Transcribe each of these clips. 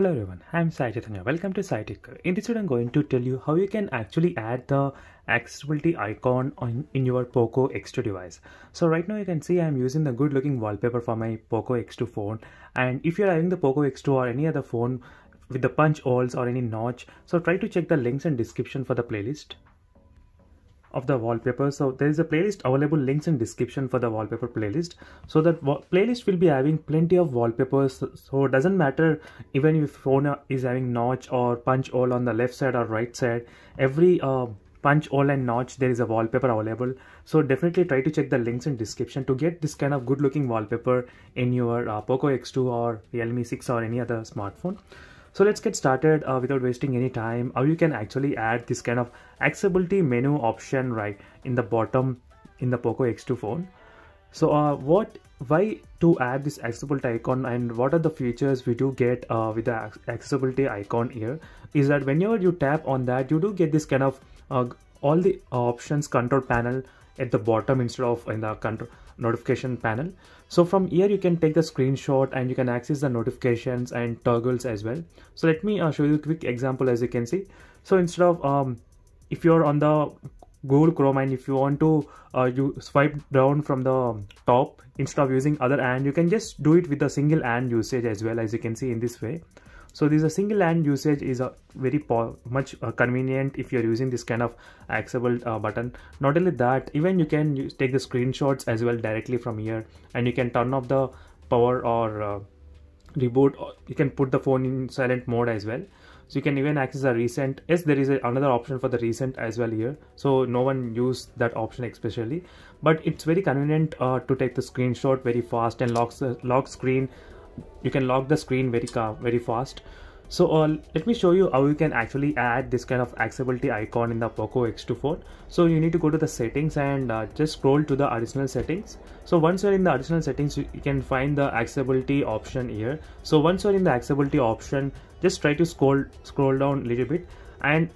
Hello everyone, I am SciTech and welcome to SciTech. In this video I am going to tell you how you can actually add the accessibility icon in your POCO X2 device. So right now you can see I am using the good looking wallpaper for my POCO X2 phone, and if you are having the POCO X2 or any other phone with the punch holes or any notch, so try to check the links and description for the playlist of the wallpaper. So there is a playlist available, links in description for the wallpaper playlist. So that playlist will be having plenty of wallpapers, so it doesn't matter even if your phone is having notch or punch hole on the left side or right side. Every punch hole and notch there is a wallpaper available, so definitely try to check the links in description to get this kind of good looking wallpaper in your POCO X2 or Realme 6 or any other smartphone. So let's get started without wasting any time, how you can actually add this kind of accessibility menu option right in the bottom in the POCO X2 phone. So why to add this accessibility icon and what are the features we do get with the accessibility icon here is that whenever you tap on that, you do get this kind of all the options control panel at the bottom instead of in the control notification panel. So from here you can take the screenshot and you can access the notifications and toggles as well. So let me show you a quick example. As you can see, so instead of if you're on the Google Chrome and if you want to you swipe down from the top, instead of using other hand you can just do it with the single hand usage as well, as you can see in this way. So this is a single hand usage is a very much convenient if you're using this kind of accessible button. Not only that, even you can take the screenshots as well directly from here, and you can turn off the power or reboot, or you can put the phone in silent mode as well. So you can even access the recent. Yes, there is another option for the recent as well here, so no one used that option especially, but it's very convenient to take the screenshot very fast and lock screen. You can lock the screen very fast. So let me show you how you can actually add this kind of accessibility icon in the POCO X2 phone. So you need to go to the settings and just scroll to the additional settings. So once you're in the additional settings, you can find the accessibility option here. So once you're in the accessibility option, just try to scroll down a little bit, and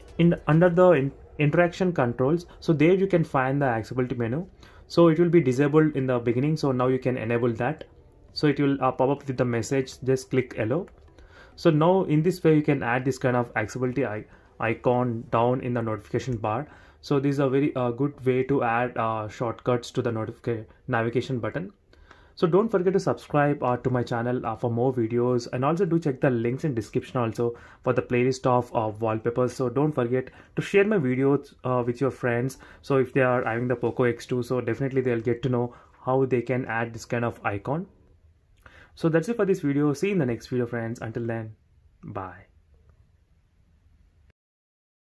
under the interaction controls, so there you can find the accessibility menu. So it will be disabled in the beginning, so now you can enable that. So it will pop up with the message, just click allow. So now in this way you can add this kind of accessibility icon down in the notification bar. So this is a very good way to add shortcuts to the navigation button. So don't forget to subscribe to my channel for more videos, and also do check the links in description also for the playlist of wallpapers. So don't forget to share my videos with your friends. So if they are having the POCO X2, so definitely they'll get to know how they can add this kind of icon. So that's it for this video. See you in the next video, friends. Until then, bye.